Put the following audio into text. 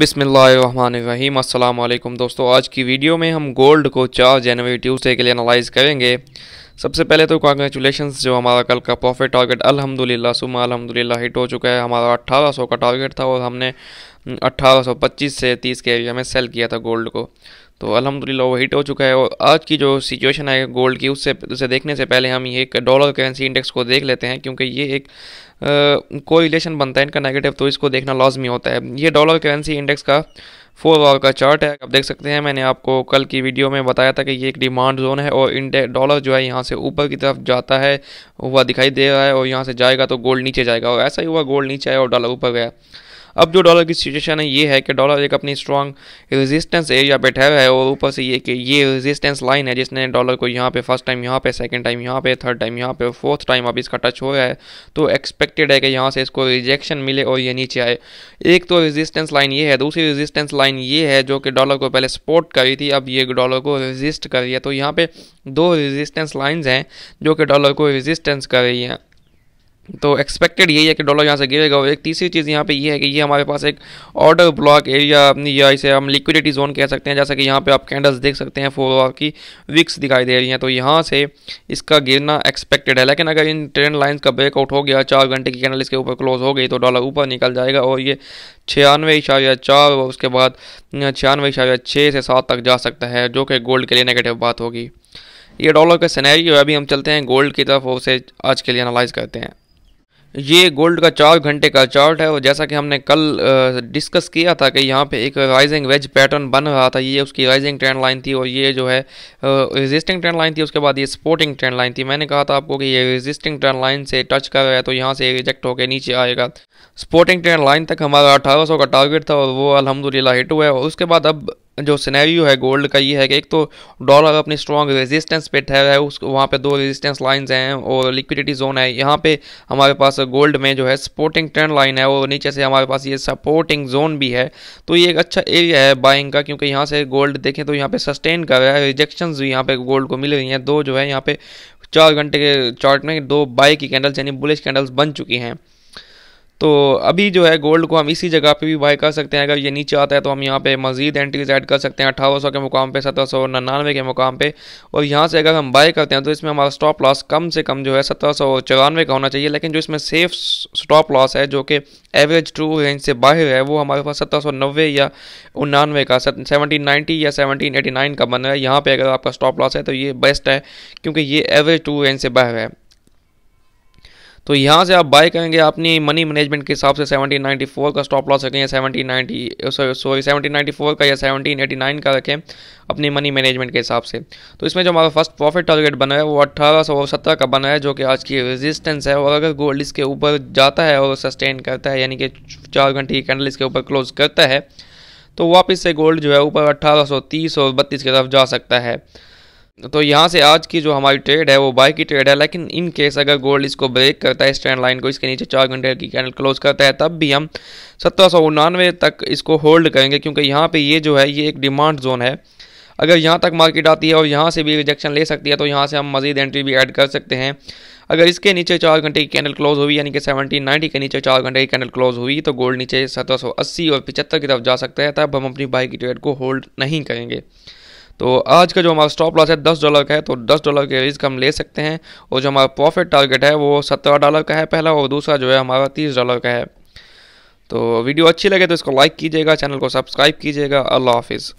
बिस्मिल्लाहिर्रहमानिर्रहीम। अस्सलाम वालेकुम दोस्तों, आज की वीडियो में हम गोल्ड को 4 जनवरी ट्यूसडे के लिए एनालाइज़ करेंगे। सबसे पहले तो कांग्रेचुलेशंस, जो हमारा कल का प्रॉफिट टारगेट अल्हम्दुलिल्लाह सुम्मा अल्हम्दुलिल्लाह हिट हो चुका है। हमारा 1800 का टारगेट था और हमने 1825 से 30 के एरिया में सेल किया था गोल्ड को, तो अल्हम्दुलिल्लाह वो हिट हो चुका है। और आज की जो सिचुएशन है गोल्ड की, उसे देखने से पहले हम ये एक डॉलर करेंसी इंडेक्स को देख लेते हैं, क्योंकि ये एक कोरिलेशन बनता है इनका नेगेटिव, तो इसको देखना लाजमी होता है। ये डॉलर करेंसी इंडेक्स का 4 आवर का चार्ट है। आप देख सकते हैं, मैंने आपको कल की वीडियो में बताया था कि ये एक डिमांड जोन है और डॉलर जो है यहाँ से ऊपर की तरफ जाता है हुआ दिखाई दे रहा है, और यहाँ से जाएगा तो गोल्ड नीचे जाएगा, और ऐसा ही हुआ, गोल्ड नीचे आया और डॉलर ऊपर गया। अब जो डॉलर की सिचुएशन है ये है कि डॉलर एक अपनी स्ट्रॉन्ग रेजिस्टेंस एरिया पे ठहरा है, और ऊपर से ये रेजिस्टेंस लाइन है जिसने डॉलर को यहाँ पे फर्स्ट टाइम यहाँ पे, सेकंड टाइम यहाँ पे, थर्ड टाइम यहाँ पे और फोर्थ टाइम अब इसका टच हो रहा है। तो एक्सपेक्टेड है कि यहाँ से इसको रिजेक्शन मिले और ये नीचे आए। एक तो रेजिस्टेंस लाइन ये है, दूसरी रेजिस्टेंस लाइन ये है जो कि डॉलर को पहले सपोर्ट कर रही थी, अब ये डॉलर को रेजिस्ट कर रही है। तो यहाँ पे 2 रेजिस्टेंस लाइन्स हैं जो कि डॉलर को रेजिस्टेंस कर रही हैं। तो एक्सपेक्टेड यही है कि डॉलर यहाँ से गिरेगा। और एक तीसरी चीज़ यहाँ पे ये है कि ये हमारे पास एक ऑर्डर ब्लॉक एरिया या इसे हम लिक्विडिटी जोन कह सकते हैं, जैसा कि यहाँ पे आप कैंडल्स देख सकते हैं 4 आवर की विक्स दिखाई दे रही हैं। तो यहाँ से इसका गिरना एक्सपेक्टेड है, लेकिन अगर इन ट्रेंड लाइन्स का ब्रेकआउट हो गया, 4 घंटे की कैंडल इसके ऊपर क्लोज हो गई, तो डॉलर ऊपर निकल जाएगा और ये 96.4 और उसके बाद 96.6 से 7 तक जा सकता है, जो कि गोल्ड के लिए नेगेटिव बात होगी। ये डॉलर का सिनेरियो है। अभी हम चलते हैं गोल्ड की तरफ, उसे आज के लिए एनालाइज करते हैं। ये गोल्ड का 4 घंटे का चार्ट है, और जैसा कि हमने कल डिस्कस किया था कि यहाँ पे एक राइजिंग वेज पैटर्न बन रहा था। ये उसकी राइजिंग ट्रेंड लाइन थी और ये जो है रेजिस्टिंग ट्रेंड लाइन थी, उसके बाद ये सपोर्टिंग ट्रेंड लाइन थी। मैंने कहा था आपको कि ये रेजिस्टिंग ट्रेंड लाइन से टच कर रहा है, तो यहाँ से रिजेक्ट होकर नीचे आएगा। सपोर्टिंग ट्रेंड लाइन तक हमारा 1800 का टारगेट था और वो अल्हम्दुलिल्लाह हिट हुआ है। और उसके बाद अब जो सिनेरियो है गोल्ड का ये है कि एक तो डॉलर अपनी स्ट्रॉन्ग रेजिस्टेंस पे ठहरा है, उसको वहाँ पे 2 रेजिस्टेंस लाइंस हैं और लिक्विडिटी जोन है। यहाँ पे हमारे पास गोल्ड में जो है सपोर्टिंग ट्रेंड लाइन है और नीचे से हमारे पास ये सपोर्टिंग जोन भी है, तो ये एक अच्छा एरिया है बाइंग का, क्योंकि यहाँ से गोल्ड देखें तो यहाँ पर सस्टेन कर रहा है। रिजेक्शन भी यहाँ पर गोल्ड को मिल रही हैं। 2 जो है यहाँ पर 4 घंटे के चार्ट में 2 बाई की कैंडल्स यानी बुलिश कैंडल्स बन चुकी हैं। तो अभी जो है गोल्ड को हम इसी जगह पे भी बाय कर सकते हैं। अगर ये नीचे आता है तो हम यहाँ पे मजीद एंट्रीज ऐड कर सकते हैं 1800 के मुकाम पे, 1799 के मुकाम पे। और यहाँ से अगर हम बाय करते हैं तो इसमें हमारा स्टॉप लॉस कम से कम जो है 1794 का होना चाहिए, लेकिन जो इसमें सेफ स्टॉप लॉस है जो कि एवरेज ट्रू रेंज से बाहर है वो हमारे पास 1790 या 99 का 1790 या 1789 का बन रहा है। यहाँ पर अगर आपका स्टॉप लॉस है तो ये बेस्ट है, क्योंकि ये एवरेज ट्रू रेंज से बाहर है। तो यहाँ से आप बाय करेंगे। अपनी मनी मैनेजमेंट के हिसाब से 1794 का स्टॉप लॉस रखें या 1794 का या 1789 का रखें अपनी मनी मैनेजमेंट के हिसाब से। तो इसमें जो हमारा फर्स्ट प्रॉफिट टारगेट बना है वो 1817 का बना है, जो कि आज की रेजिस्टेंस है। और अगर गोल्ड इसके ऊपर जाता है और सस्टेन करता है, यानी कि 4 घंटे की कैंडल इसके ऊपर क्लोज करता है, तो वापस से गोल्ड जो है ऊपर 1830 और 32 की तरफ जा सकता है। तो यहाँ से आज की जो हमारी ट्रेड है वो बाय की ट्रेड है, लेकिन इन केस अगर गोल्ड इसको ब्रेक करता है, इस ट्रेंड लाइन को, इसके नीचे 4 घंटे की कैंडल क्लोज करता है, तब भी हम 1799 तक इसको होल्ड करेंगे, क्योंकि यहाँ पे ये जो है ये एक डिमांड जोन है। अगर यहाँ तक मार्केट आती है और यहाँ से भी रिजेक्शन ले सकती है, तो यहाँ से हम मजीद एंट्री भी ऐड कर सकते हैं। अगर इसके नीचे 4 घंटे की कैंडल क्लोज हुई, यानी कि 1790 के नीचे 4 घंटे की कैंडल क्लोज हुई, तो गोल्ड नीचे 1780 और 75 की तरफ जा सकता है, तब हम अपनी बाय की ट्रेड को होल्ड नहीं करेंगे। तो आज का जो हमारा स्टॉप लॉस है $10 का है, तो $10 के रिस्क हम ले सकते हैं। और जो हमारा प्रॉफिट टारगेट है वो $17 का है पहला, और दूसरा जो है हमारा $30 का है। तो वीडियो अच्छी लगे तो इसको लाइक कीजिएगा, चैनल को सब्सक्राइब कीजिएगा। अल्लाह हाफिज़।